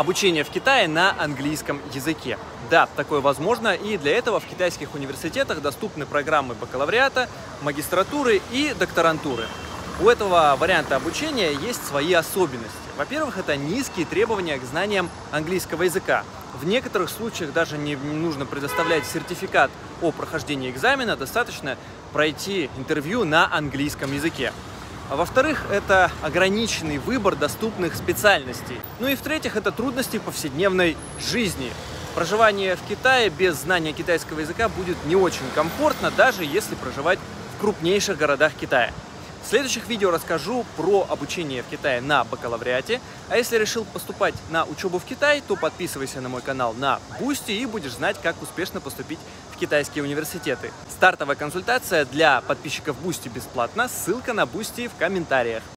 обучение в Китае на английском языке. Да, такое возможно, и для этого в китайских университетах доступны программы бакалавриата, магистратуры и докторантуры. У этого варианта обучения есть свои особенности. Во-первых, это низкие требования к знаниям английского языка. В некоторых случаях даже не нужно предоставлять сертификат о прохождении экзамена, достаточно пройти интервью на английском языке. Во-вторых, это ограниченный выбор доступных специальностей. Ну и в-третьих, это трудности повседневной жизни. Проживание в Китае без знания китайского языка будет не очень комфортно, даже если проживать в крупнейших городах Китая. В следующих видео расскажу про обучение в Китае на бакалавриате. А если решил поступать на учебу в Китай, то подписывайся на мой канал на Бусти и будешь знать, как успешно поступить в китайские университеты. Стартовая консультация для подписчиков Бусти бесплатна, ссылка на Бусти в комментариях.